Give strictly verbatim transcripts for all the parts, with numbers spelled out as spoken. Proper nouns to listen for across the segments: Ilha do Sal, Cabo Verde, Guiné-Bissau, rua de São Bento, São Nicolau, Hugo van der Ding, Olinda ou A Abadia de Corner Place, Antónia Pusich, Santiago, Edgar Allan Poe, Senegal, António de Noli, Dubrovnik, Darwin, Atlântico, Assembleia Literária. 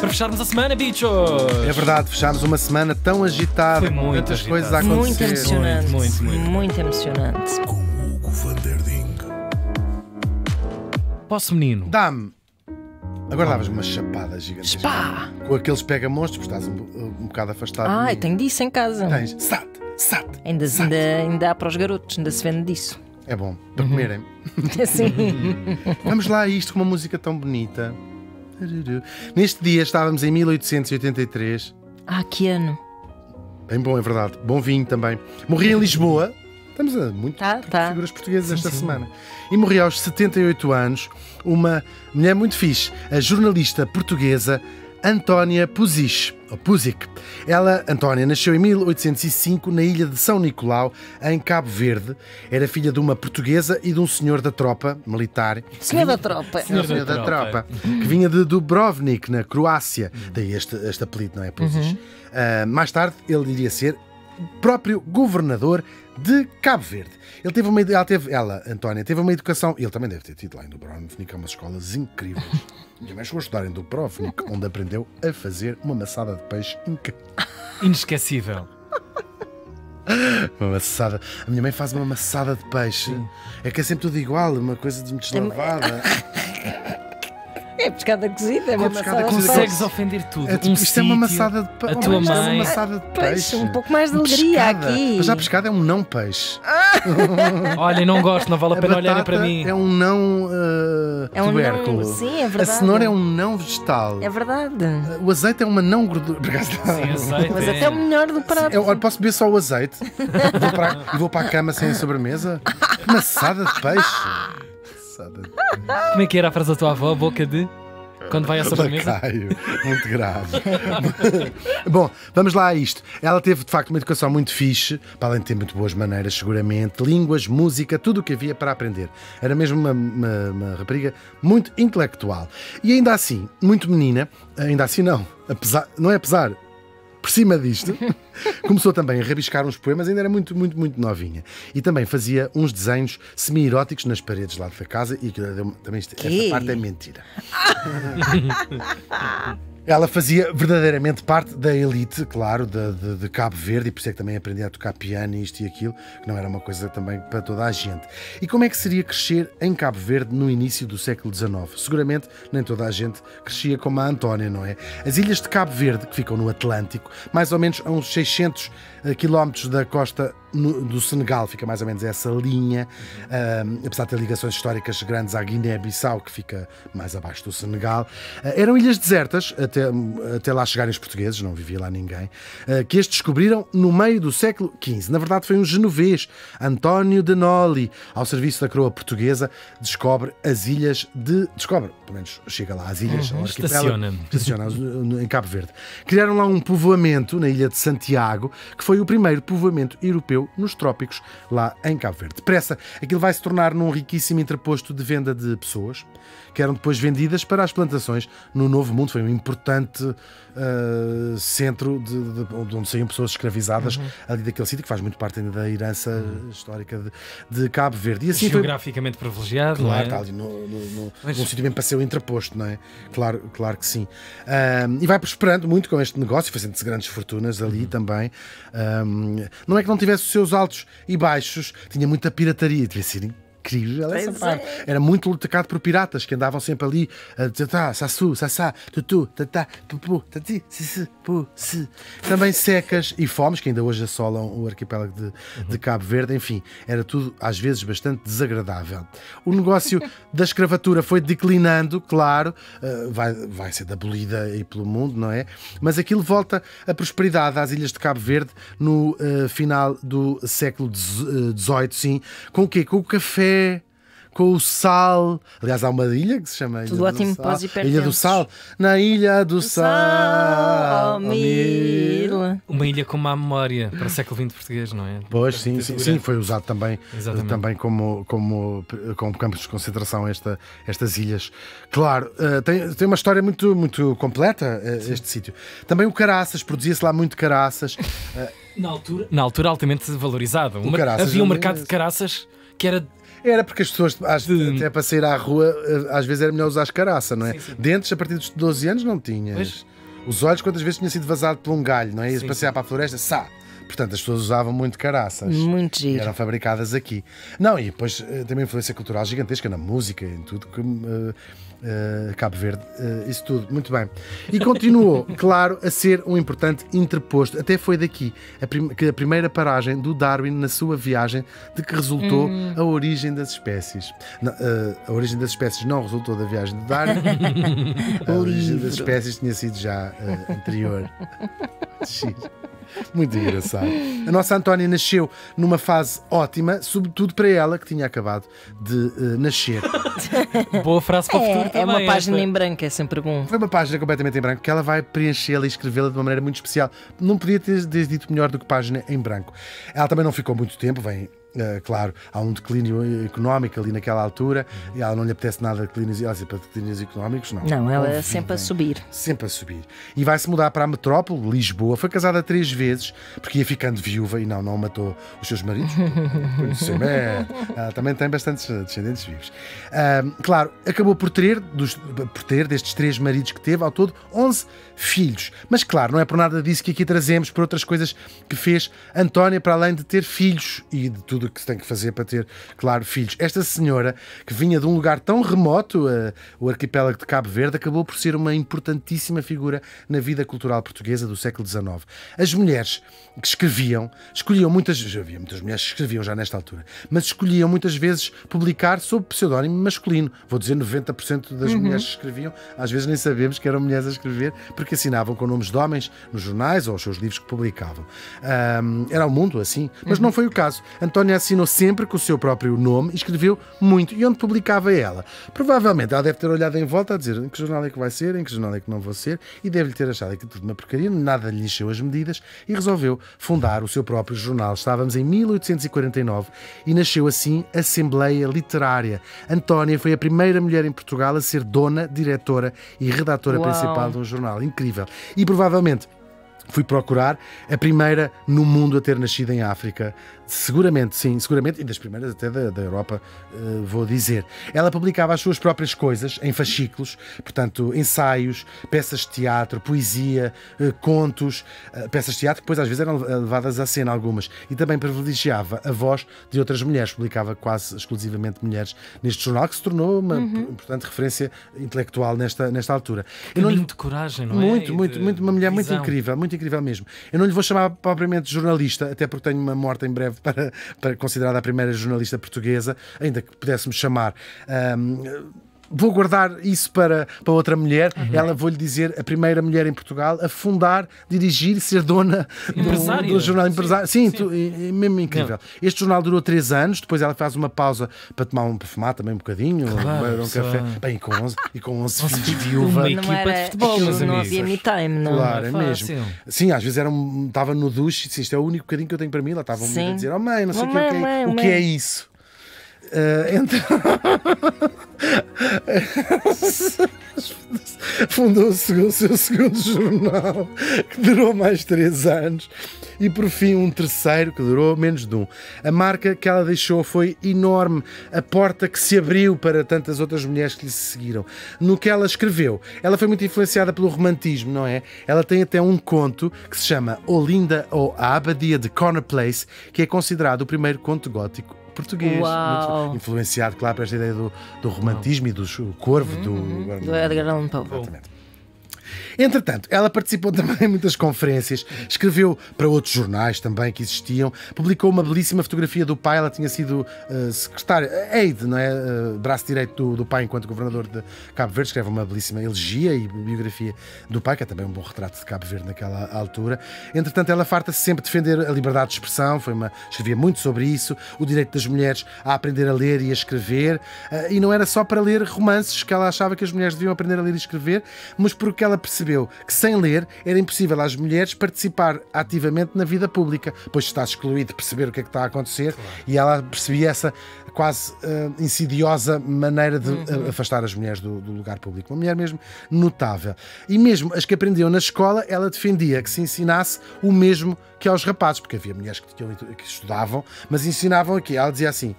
Para fecharmos a semana, bichos! É verdade, fechámos uma semana tão agitada, foi muito muitas agitado. coisas a acontecer. Muito emocionante. Muito, muito, muito. muito emocionante. Com o Hugo van der Ding. Posso, menino? Dá-me. Agora davas-me uma chapada gigante. Chapá! Com aqueles pega-monstros, estás um, um bocado afastado. Ah, eu tenho disso em casa. Tens. Sat, sat. Ainda, sat. Ainda, ainda há para os garotos, ainda se vende disso. É bom, para uhum. comerem. Sim. Vamos lá a isto com uma música tão bonita. Neste dia estávamos em mil oitocentos e oitenta e três. Ah, que ano! Bem bom, é verdade. Bom vinho também. Morri em Lisboa. Estamos a muito tá, tá. figuras portuguesas sim, esta sim. semana. E morri aos setenta e oito anos uma mulher muito fixe, a jornalista portuguesa Antónia Pusich. Pusich. Ela, Antónia, nasceu em mil oitocentos e cinco na ilha de São Nicolau, em Cabo Verde. Era filha de uma portuguesa e de um senhor da tropa militar. Senhor da tropa. Senhor, senhor da, da tropa. tropa. Que vinha de Dubrovnik, na Croácia. Daí este, este apelido, não é? Pusich. Uhum. Uh, mais tarde, ele iria ser próprio governador de Cabo Verde. Ele teve uma, ela, teve, ela, Antónia, teve uma educação... Ele também deve ter tido lá em Dubrovnik, há umas escolas incríveis. Minha mãe chegou a estudar em Dubrovnik, onde aprendeu a fazer uma maçada de peixe incrível. Inesquecível. Uma maçada. A minha mãe faz uma maçada de peixe. Sim. É que é sempre tudo igual, uma coisa deslavada. É pescada cozida, é uma maçada de peixe. Consegues ofender tudo. É, tipo, um isto sítio, é uma maçada de peixe. A tua oh, mãe. É uma maçada de peixe. Um pouco mais de alegria aqui. Mas já a pescada é um não peixe. Olhem, não gosto, não vale a pena olharem para mim. É um não uh, é um tubérculo. Não, sim, é verdade. A cenoura é um não vegetal. É verdade. O azeite é uma não gordura. Sim, azeite. Mas é. até é o melhor do prato. Eu, eu posso beber só o azeite? vou, para a, vou para a cama sem a sobremesa? Maçada de peixe. Como é que era a frase da tua avó? Boca de... Quando vai à sobremesa? Lacaio. Muito grave. Bom, vamos lá a isto. Ela teve, de facto, uma educação muito fixe, para além de ter muito boas maneiras, seguramente, línguas, música, tudo o que havia para aprender. Era mesmo uma, uma, uma rapariga muito intelectual. E ainda assim, muito menina, ainda assim não, apesar, não é apesar... Por cima disto, começou também a rabiscar uns poemas, ainda era muito, muito, muito novinha. E também fazia uns desenhos semi-eróticos nas paredes lá da casa e também esta parte é mentira. Ela fazia verdadeiramente parte da elite, claro, de, de, de Cabo Verde, e por isso é que também aprendia a tocar piano e isto e aquilo, que não era uma coisa também para toda a gente. E como é que seria crescer em Cabo Verde no início do século dezenove? Seguramente nem toda a gente crescia como a Antónia, não é? As ilhas de Cabo Verde, que ficam no Atlântico, mais ou menos a uns seiscentos quilómetros da costa no, do Senegal, fica mais ou menos essa linha, um, apesar de ter ligações históricas grandes à Guiné-Bissau, que fica mais abaixo do Senegal. Uh, eram ilhas desertas, até, até lá chegarem os portugueses, não vivia lá ninguém, uh, que estes descobriram no meio do século quinze. Na verdade foi um genovês, António de Noli, ao serviço da coroa portuguesa, descobre as ilhas de... Descobre, pelo menos chega lá às ilhas. Uhum, estaciona. Estaciona em Cabo Verde. Criaram lá um povoamento na ilha de Santiago, que foi o primeiro povoamento europeu nos trópicos, lá em Cabo Verde. Depressa, aquilo vai se tornar num riquíssimo interposto de venda de pessoas, que eram depois vendidas para as plantações no Novo Mundo. Foi um importante uh, centro de, de, de onde saíam pessoas escravizadas, uhum. ali daquele sítio, que faz muito parte ainda da herança uhum. histórica de, de Cabo Verde. E assim geograficamente foi... privilegiado, claro, não é? Está ali no, no, no, Mas... num sítio bem para ser o interposto, não é? Claro, claro que sim. Um, e vai prosperando muito com este negócio, fazendo-se grandes fortunas ali uhum. também. Um, não é que não tivesse seus altos e baixos, tinha muita pirataria, devia ser incrível essa parte. Era muito atacado por piratas que andavam sempre ali a dizer tá, sassu, sassá, tutu, tatá, pupu, tati, sissi, pu, si. Também secas e fomes que ainda hoje assolam o arquipélago de, uhum. de Cabo Verde. Enfim, era tudo às vezes bastante desagradável. O negócio da escravatura foi declinando, claro, uh, vai, vai ser abolida aí pelo mundo, não é? Mas aquilo volta a prosperidade às ilhas de Cabo Verde no uh, final do século dezoito, sim. Com o quê? Com o café, com o sal. Aliás, há uma ilha que se chama Ilha, ótimo, do, sal. Ilha do Sal. Na Ilha do, do Sal. Oh, mil. Uma ilha com má memória para o século vinte português, não é? Pois, sim, sim, sim, foi usado também, também como, como, como campos de concentração esta, estas ilhas. Claro, uh, tem, tem uma história muito, muito completa uh, este sítio. Também o caraças, produzia-se lá muito caraças. Uh, na, altura, na altura altamente valorizado. Havia um mercado de caraças que era... Era porque as pessoas, às, de... até para sair à rua, às vezes era melhor usar escaraça, não é? Sim, sim. Dentes, a partir dos doze anos, não tinhas. Pois. Os olhos, quantas vezes tinha sido vazado por um galho, não é? Ias passear para a floresta, sá! Portanto, as pessoas usavam muito caraças. Muito giro. Eram fabricadas aqui. Não, e depois tem uma influência cultural gigantesca na música, em tudo, que, uh, uh, Cabo Verde, uh, isso tudo. Muito bem. E continuou, claro, a ser um importante interposto. Até foi daqui a que a primeira paragem do Darwin na sua viagem de que resultou hum. a origem das espécies. Não, uh, a origem das espécies não resultou da viagem do Darwin. A origem das espécies tinha sido já uh, anterior. Giro. Muito engraçado. A nossa Antónia nasceu numa fase ótima, sobretudo para ela, que tinha acabado de uh, nascer. Boa frase para o futuro. É, também, é uma página esta. Em branco, é sempre bom. Foi uma página completamente em branco, que ela vai preenchê-la e escrevê-la de uma maneira muito especial. Não podia ter dito melhor do que página em branco. Ela também não ficou muito tempo, vem... Uh, claro, há um declínio económico ali naquela altura e ela não lhe apetece nada declínios, ela sempre, declínios económicos, não. Não, ela é sempre a subir. Sempre a subir. E vai-se mudar para a metrópole, Lisboa. Foi casada três vezes, porque ia ficando viúva e não, não matou os seus maridos. é, ela também tem bastantes descendentes vivos. Uh, claro, acabou por ter, dos, por ter, destes três maridos que teve, ao todo, onze filhos. Mas claro, não é por nada disso que aqui trazemos, por outras coisas que fez Antónia, para além de ter filhos e de tudo que se tem que fazer para ter, claro, filhos. Esta senhora, que vinha de um lugar tão remoto, uh, o arquipélago de Cabo Verde, acabou por ser uma importantíssima figura na vida cultural portuguesa do século dezenove. As mulheres que escreviam, escolhiam muitas vezes, havia muitas mulheres que escreviam já nesta altura, mas escolhiam muitas vezes publicar sob pseudónimo masculino. Vou dizer, noventa por cento das uhum. mulheres que escreviam, às vezes nem sabemos que eram mulheres a escrever, porque assinavam com nomes de homens nos jornais ou os seus livros que publicavam. Um, era o mundo assim, mas uhum. não foi o caso. António assinou sempre com o seu próprio nome e escreveu muito. E onde publicava ela? Provavelmente ela deve ter olhado em volta a dizer em que jornal é que vai ser, em que jornal é que não vou ser, e deve-lhe ter achado que tudo uma porcaria, nada lhe encheu as medidas e resolveu fundar o seu próprio jornal. Estávamos em mil oitocentos e quarenta e nove e nasceu assim a Assembleia Literária. Antónia foi a primeira mulher em Portugal a ser dona, diretora e redatora Uau. principal de um jornal. Incrível. E provavelmente fui procurar a primeira no mundo a ter nascido em África. Seguramente, sim, seguramente, e das primeiras até da, da Europa, uh, vou dizer. Ela publicava as suas próprias coisas em fascículos, portanto, ensaios, peças de teatro, poesia, uh, contos, uh, peças de teatro que depois às vezes eram levadas à cena algumas, e também privilegiava a voz de outras mulheres, publicava quase exclusivamente mulheres neste jornal, que se tornou uma uhum. importante referência intelectual nesta, nesta altura. Que lindo de coragem, não é? Muito, muito, muito, uma mulher muito incrível, muito incrível mesmo. Eu não lhe vou chamar propriamente de jornalista, até porque tenho uma morte em breve para, para considerada a primeira jornalista portuguesa, ainda que pudéssemos chamar. Um, vou guardar isso para, para outra mulher. Uhum. Ela, vou-lhe dizer, a primeira mulher em Portugal a fundar, dirigir, ser dona do, do jornal empresário. Sim, sim, sim. Tu, é, é mesmo incrível. Não. Este jornal durou três anos, depois ela faz uma pausa para tomar um perfumado também um bocadinho, claro, um, um café. Bem, com onze, e com onze filhos de viúva. Uma equipa era, de futebol, meus amigos. Não havia me time, não. Claro, é mesmo. Sim, às vezes era um, estava no duche, disse, isto é o único bocadinho que eu tenho para mim. Ela estava um a dizer, oh mãe, não sei oh, mãe, que, mãe, o que é isso. Uh, então... Fundou o seu segundo jornal, que durou mais três anos, e por fim um terceiro que durou menos de um. A marca que ela deixou foi enorme, a porta que se abriu para tantas outras mulheres que lhe seguiram. No que ela escreveu, ela foi muito influenciada pelo romantismo, não é? Ela tem até um conto que se chama Olinda ou A Abadia de Corner Place, que é considerado o primeiro conto gótico português, muito influenciado, claro, por esta ideia do, do romantismo Uau. e do corvo uhum. do, do Edgar Allan Poe. Exatamente. Entretanto, ela participou também em muitas conferências, escreveu para outros jornais também que existiam, publicou uma belíssima fotografia do pai. Ela tinha sido uh, secretária, aide, não é? Uh, braço direito do, do pai enquanto governador de Cabo Verde. Escreve uma belíssima elegia e biografia do pai, que é também um bom retrato de Cabo Verde naquela altura. Entretanto, ela farta-se sempre defender a liberdade de expressão, foi uma, escrevia muito sobre isso, o direito das mulheres a aprender a ler e a escrever, uh, e não era só para ler romances que ela achava que as mulheres deviam aprender a ler e escrever, mas porque ela percebeu percebeu que sem ler era impossível às mulheres participar ativamente na vida pública, pois estás excluído de perceber o que é que está a acontecer, claro. E ela percebia essa quase uh, insidiosa maneira de uhum. afastar as mulheres do, do lugar público. Uma mulher mesmo notável. E mesmo as que aprendiam na escola, ela defendia que se ensinasse o mesmo que aos rapazes, porque havia mulheres que, tinham, que estudavam, mas ensinavam aqui. Ela dizia assim,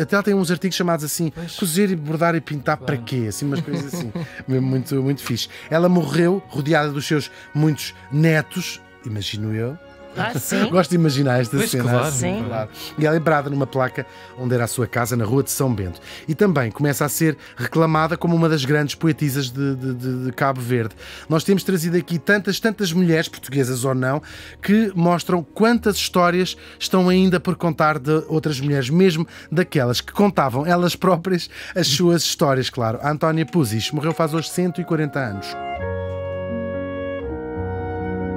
até ela tem uns artigos chamados assim, pois. Cozer e bordar e pintar claro. Para quê? Assim, umas coisas assim, mesmo muito, muito fixe. Ela morreu rodeada dos seus muitos netos, imagino eu. Ah, sim? Gosto de imaginar esta pois cena. Claro, sim. Claro. E é lembrada numa placa onde era a sua casa, na rua de São Bento. E também começa a ser reclamada como uma das grandes poetisas de, de, de, de Cabo Verde. Nós temos trazido aqui tantas, tantas mulheres, portuguesas ou não, que mostram quantas histórias estão ainda por contar de outras mulheres, mesmo daquelas que contavam elas próprias as suas histórias, claro. A Antónia Pusich morreu faz hoje cento e quarenta anos.